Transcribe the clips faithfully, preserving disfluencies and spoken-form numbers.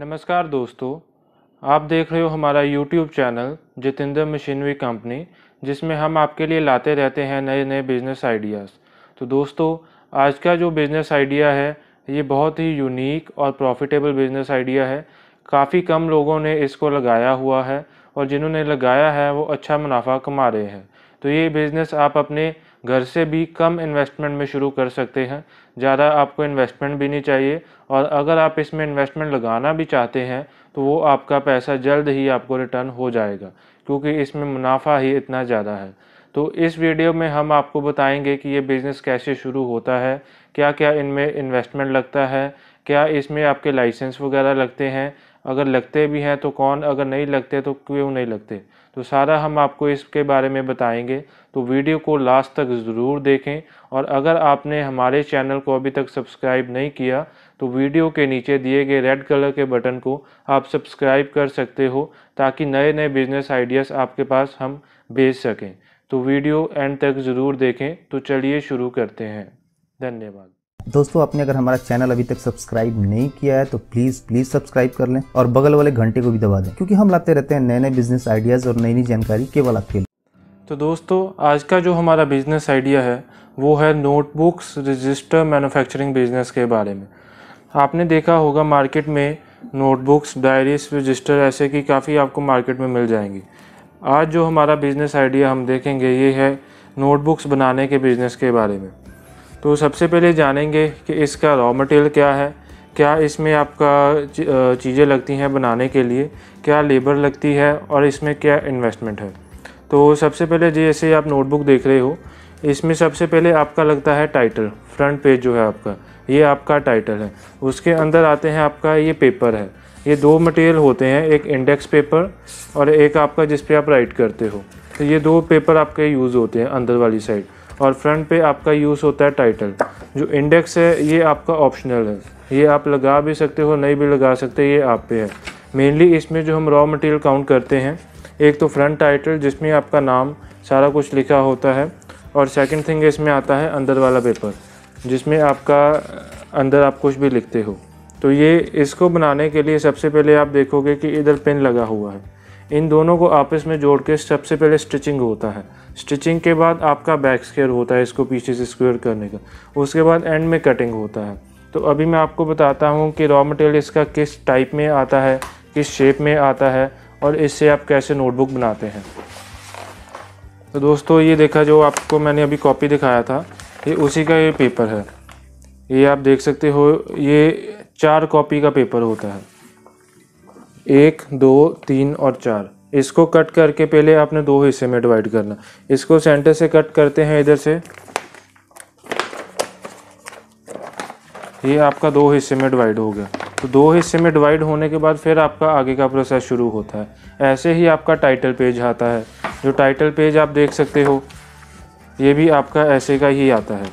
नमस्कार दोस्तों, आप देख रहे हो हमारा YouTube channel Jitendra machinery company, जिसमें हम आपके लिए लाते रहते हैं नए नए बिज़नेस आइडियाज़। तो दोस्तों, आज का जो बिज़नेस आइडिया है ये बहुत ही यूनिक और प्रॉफिटेबल बिज़नेस आइडिया है। काफ़ी कम लोगों ने इसको लगाया हुआ है और जिन्होंने लगाया है वो अच्छा मुनाफा कमा रहे हैं। तो ये बिज़नेस आप अपने घर से भी कम इन्वेस्टमेंट में शुरू कर सकते हैं। ज़्यादा आपको इन्वेस्टमेंट भी नहीं चाहिए और अगर आप इसमें इन्वेस्टमेंट लगाना भी चाहते हैं तो वो आपका पैसा जल्द ही आपको रिटर्न हो जाएगा, क्योंकि इसमें मुनाफा ही इतना ज़्यादा है। तो इस वीडियो में हम आपको बताएंगे कि ये बिज़नेस कैसे शुरू होता है, क्या क्या इनमें इन्वेस्टमेंट लगता है, क्या इसमें आपके लाइसेंस वगैरह लगते हैं, अगर लगते भी हैं तो कौन, अगर नहीं लगते तो क्यों नहीं लगते। तो सारा हम आपको इसके बारे में बताएंगे। तो वीडियो को लास्ट तक ज़रूर देखें और अगर आपने हमारे चैनल को अभी तक सब्सक्राइब नहीं किया तो वीडियो के नीचे दिए गए रेड कलर के बटन को आप सब्सक्राइब कर सकते हो, ताकि नए नए बिज़नेस आइडियाज़ आपके पास हम भेज सकें। तो वीडियो एंड तक ज़रूर देखें। तो चलिए शुरू करते हैं। धन्यवाद दोस्तों, आपने अगर हमारा चैनल अभी तक सब्सक्राइब नहीं किया है तो प्लीज प्लीज सब्सक्राइब कर लें और बगल वाले घंटे को भी दबा दें, क्योंकि हम लाते रहते हैं नए नए बिजनेस आइडियाज और नई नई जानकारी केवल आपके लिए। तो दोस्तों, आज का जो हमारा बिजनेस आइडिया है वो है नोटबुक्स रजिस्टर मैन्युफैक्चरिंग बिजनेस के बारे में। आपने देखा होगा मार्केट में नोटबुक्स, डायरीज, रजिस्टर ऐसे की काफ़ी आपको मार्केट में मिल जाएंगी। आज जो हमारा बिजनेस आइडिया हम देखेंगे ये है नोटबुक्स बनाने के बिजनेस के बारे में। तो सबसे पहले जानेंगे कि इसका रॉ मटेरियल क्या है, क्या इसमें आपका चीज़ें लगती हैं बनाने के लिए, क्या लेबर लगती है और इसमें क्या इन्वेस्टमेंट है। तो सबसे पहले जैसे आप नोटबुक देख रहे हो, इसमें सबसे पहले आपका लगता है टाइटल। फ्रंट पेज जो है आपका, ये आपका टाइटल है। उसके अंदर आते हैं आपका ये पेपर है। ये दो मटेरियल होते हैं, एक इंडेक्स पेपर और एक आपका जिस पे आप राइट करते हो। तो ये दो पेपर आपके यूज़ होते हैं अंदर वाली साइड, और फ्रंट पे आपका यूज़ होता है टाइटल। जो इंडेक्स है ये आपका ऑप्शनल है, ये आप लगा भी सकते हो, नहीं भी लगा सकते, ये आप पे है। मेनली इसमें जो हम रॉ मटेरियल काउंट करते हैं, एक तो फ्रंट टाइटल जिसमें आपका नाम सारा कुछ लिखा होता है, और सेकंड थिंग इसमें आता है अंदर वाला पेपर जिसमें आपका अंदर आप कुछ भी लिखते हो। तो ये इसको बनाने के लिए सबसे पहले आप देखोगे कि इधर पिन लगा हुआ है। इन दोनों को आपस में जोड़ के सबसे पहले स्टिचिंग होता है। स्टिचिंग के बाद आपका बैक स्क्वायर होता है, इसको पीछे से स्क्वायर करने का। उसके बाद एंड में कटिंग होता है। तो अभी मैं आपको बताता हूँ कि रॉ मटेरियल इसका किस टाइप में आता है, किस शेप में आता है और इससे आप कैसे नोटबुक बनाते हैं। तो दोस्तों, ये देखा जो आपको मैंने अभी कॉपी दिखाया था, ये उसी का ये पेपर है। ये आप देख सकते हो, ये चार कॉपी का पेपर होता है, एक, दो, तीन और चार। इसको कट करके पहले आपने दो हिस्से में डिवाइड करना। इसको सेंटर से कट करते हैं इधर से, ये आपका दो हिस्से में डिवाइड हो गया। तो दो हिस्से में डिवाइड होने के बाद फिर आपका आगे का प्रोसेस शुरू होता है। ऐसे ही आपका टाइटल पेज आता है। जो टाइटल पेज आप देख सकते हो ये भी आपका ऐसे का ही आता है।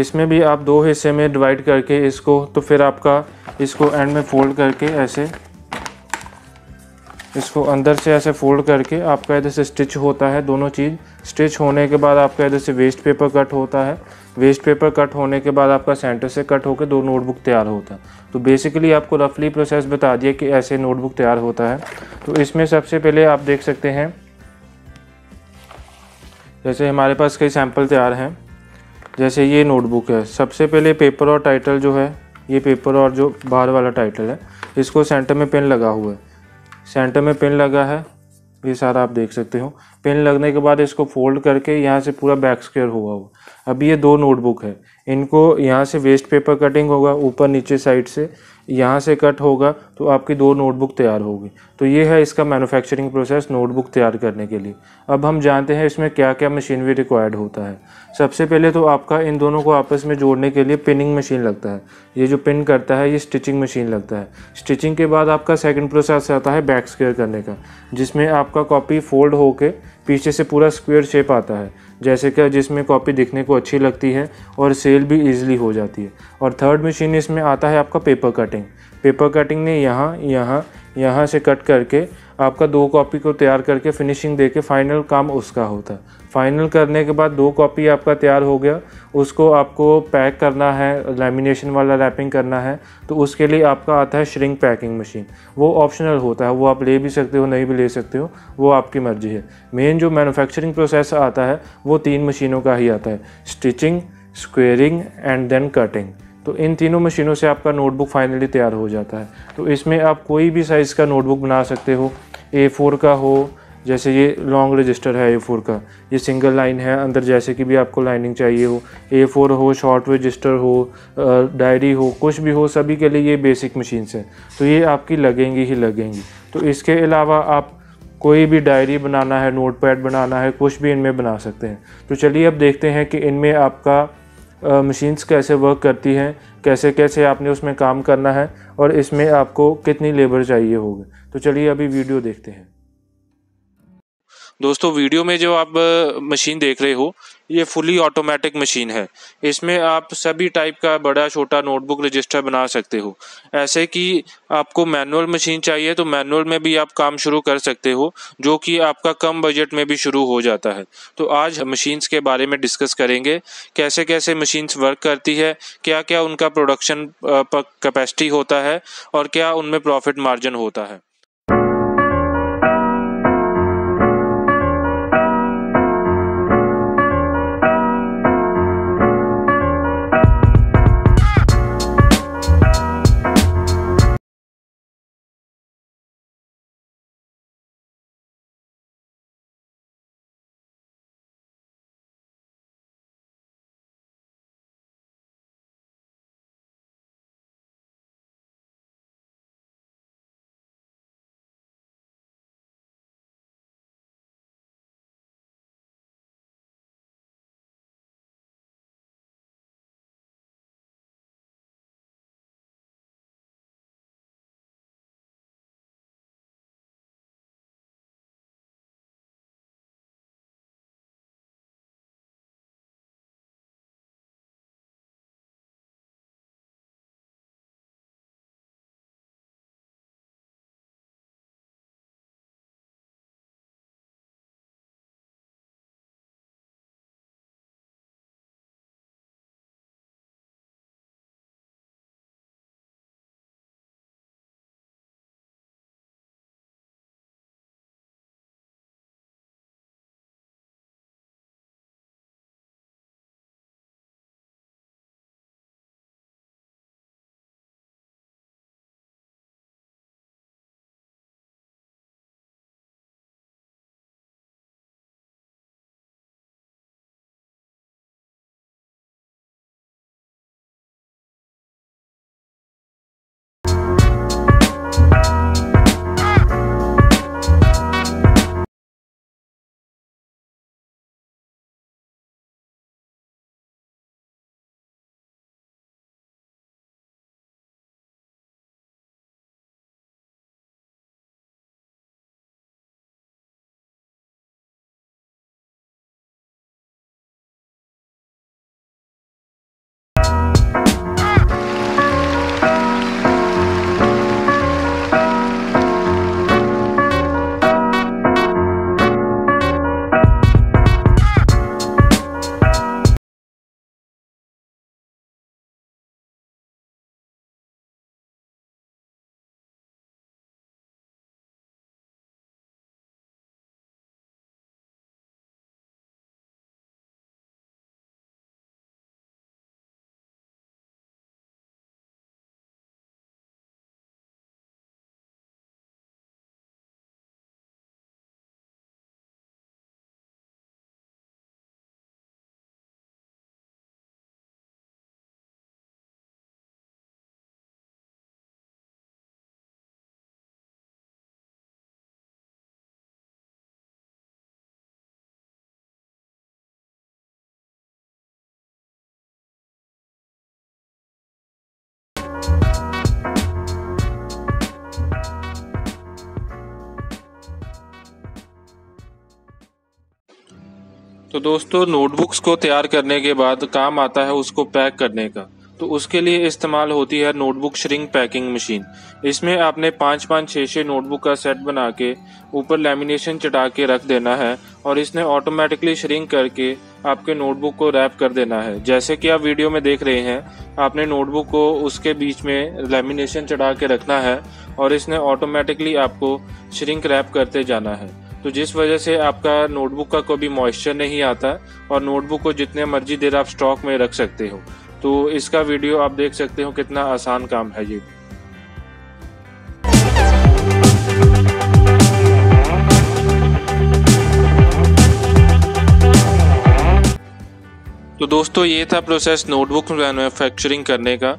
इसमें भी आप दो हिस्से में डिवाइड करके इसको, तो फिर आपका इसको एंड में फोल्ड करके ऐसे इसको अंदर से ऐसे फोल्ड करके आपका इधर से स्टिच होता है। दोनों चीज़ स्टिच होने के बाद आपका इधर से वेस्ट पेपर कट होता है। वेस्ट पेपर कट होने के बाद आपका सेंटर से कट होकर दो नोटबुक तैयार होता है। तो बेसिकली आपको रफली प्रोसेस बता दिया कि ऐसे नोटबुक तैयार होता है। तो इसमें सबसे पहले आप देख सकते हैं, जैसे हमारे पास कई सैम्पल तैयार हैं। जैसे ये नोटबुक है, सबसे पहले पेपर और टाइटल जो है, ये पेपर और जो बाहर वाला टाइटल है, इसको सेंटर में पेन लगा हुआ है। सेंटर में पेन लगा है, ये सारा आप देख सकते हो। पेन लगने के बाद इसको फोल्ड करके यहाँ से पूरा बैक स्क्वायर हुआ हुआ। अब ये दो नोटबुक है, इनको यहाँ से वेस्ट पेपर कटिंग होगा, ऊपर नीचे साइड से यहाँ से कट होगा, तो आपकी दो नोटबुक तैयार होगी। तो ये है इसका मैन्युफैक्चरिंग प्रोसेस नोटबुक तैयार करने के लिए। अब हम जानते हैं इसमें क्या क्या मशीनरी रिक्वायर्ड होता है। सबसे पहले तो आपका इन दोनों को आपस में जोड़ने के लिए पिनिंग मशीन लगता है। ये जो पिन करता है ये स्टिचिंग मशीन लगता है। स्टिचिंग के बाद आपका सेकंड प्रोसेस आता है बैक स्क्वायर करने का, जिसमें आपका कॉपी फोल्ड होकर पीछे से पूरा स्क्वायर शेप आता है, जैसे कि जिसमें कॉपी दिखने को अच्छी लगती है और सेल भी ईजिली हो जाती है। और थर्ड मशीन इसमें आता है आपका पेपर कटिंग। पेपर कटिंग ने यहाँ यहाँ यहाँ से कट करके आपका दो कॉपी को तैयार करके फिनिशिंग देके फाइनल काम उसका होता है। फाइनल करने के बाद दो कॉपी आपका तैयार हो गया, उसको आपको पैक करना है, लैमिनेशन वाला रैपिंग करना है, तो उसके लिए आपका आता है श्रिंक पैकिंग मशीन। वो ऑप्शनल होता है, वो आप ले भी सकते हो नहीं भी ले सकते हो, वो आपकी मर्जी है। मेन जो मैन्युफैक्चरिंग प्रोसेस आता है वो तीन मशीनों का ही आता है, stitching, squaring and then cutting. तो इन तीनों मशीनों से आपका नोटबुक फाइनली तैयार हो जाता है। तो इसमें आप कोई भी साइज़ का नोटबुक बना सकते हो, ए फोर का हो, जैसे ये लॉन्ग रजिस्टर है ए फोर का, ये सिंगल लाइन है, अंदर जैसे कि भी आपको लाइनिंग चाहिए हो, ए फोर हो, शॉर्ट रजिस्टर हो, डायरी हो, कुछ भी हो, सभी के लिए ये बेसिक मशीन्स हैं। तो ये आपकी लगेंगी ही लगेंगी। तो इसके अलावा आप कोई भी डायरी बनाना है, नोटपैड बनाना है, कुछ भी इनमें बना सकते हैं। तो चलिए अब देखते हैं कि इनमें आपका मशीन्स uh, कैसे वर्क करती हैं, कैसे कैसे आपने उसमें काम करना है और इसमें आपको कितनी लेबर चाहिए होगी। तो चलिए अभी वीडियो देखते हैं। दोस्तों, वीडियो में जो आप मशीन देख रहे हो ये फुली ऑटोमेटिक मशीन है। इसमें आप सभी टाइप का बड़ा छोटा नोटबुक रजिस्टर बना सकते हो। ऐसे कि आपको मैनुअल मशीन चाहिए तो मैनुअल में भी आप काम शुरू कर सकते हो, जो कि आपका कम बजट में भी शुरू हो जाता है। तो आज मशीन्स के बारे में डिस्कस करेंगे, कैसे कैसे मशीन्स वर्क करती है, क्या क्या उनका प्रोडक्शन कैपेसिटी होता है और क्या उनमें प्रॉफिट मार्जिन होता है। तो दोस्तों, नोटबुक्स को तैयार करने के बाद काम आता है उसको पैक करने का। तो उसके लिए इस्तेमाल होती है नोटबुक श्रिंक पैकिंग मशीन। इसमें आपने पाँच पाँच छः छः नोटबुक का सेट बना के ऊपर लेमिनेशन चढ़ा के रख देना है और इसने ऑटोमेटिकली श्रिंक करके आपके नोटबुक को रैप कर देना है। जैसे कि आप वीडियो में देख रहे हैं, आपने नोटबुक को उसके बीच में लेमिनेशन चढ़ा के रखना है और इसने ऑटोमेटिकली आपको श्रिंक रैप करते जाना है, तो जिस वजह से आपका नोटबुक का कोई भी मॉइस्चर नहीं आता और नोटबुक को जितने मर्जी देर आप स्टॉक में रख सकते हो। तो इसका वीडियो आप देख सकते हो, कितना आसान काम है ये। तो दोस्तों, ये था प्रोसेस नोटबुक मैन्युफैक्चरिंग करने का।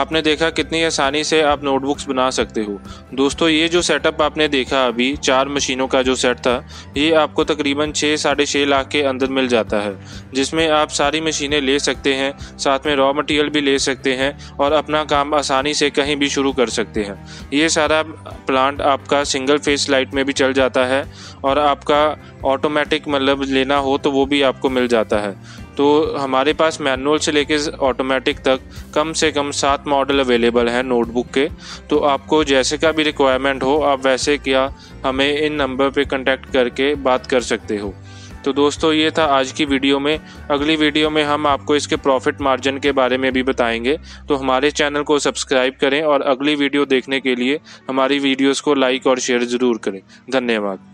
आपने देखा कितनी आसानी से आप नोटबुक्स बना सकते हो। दोस्तों, ये जो सेटअप आपने देखा अभी चार मशीनों का जो सेट था, ये आपको तकरीबन छः साढ़े छः लाख के अंदर मिल जाता है, जिसमें आप सारी मशीनें ले सकते हैं, साथ में रॉ मटेरियल भी ले सकते हैं और अपना काम आसानी से कहीं भी शुरू कर सकते हैं। ये सारा प्लांट आपका सिंगल फेस लाइट में भी चल जाता है और आपका ऑटोमेटिक मतलब लेना हो तो वो भी आपको मिल जाता है। तो हमारे पास मैनुअल से लेकर ऑटोमेटिक तक कम से कम सात मॉडल अवेलेबल हैं नोटबुक के। तो आपको जैसे का भी रिक्वायरमेंट हो, आप वैसे क्या हमें इन नंबर पे कांटेक्ट करके बात कर सकते हो। तो दोस्तों, ये था आज की वीडियो में। अगली वीडियो में हम आपको इसके प्रॉफिट मार्जिन के बारे में भी बताएंगे। तो हमारे चैनल को सब्सक्राइब करें और अगली वीडियो देखने के लिए हमारी वीडियोज़ को लाइक और शेयर ज़रूर करें। धन्यवाद।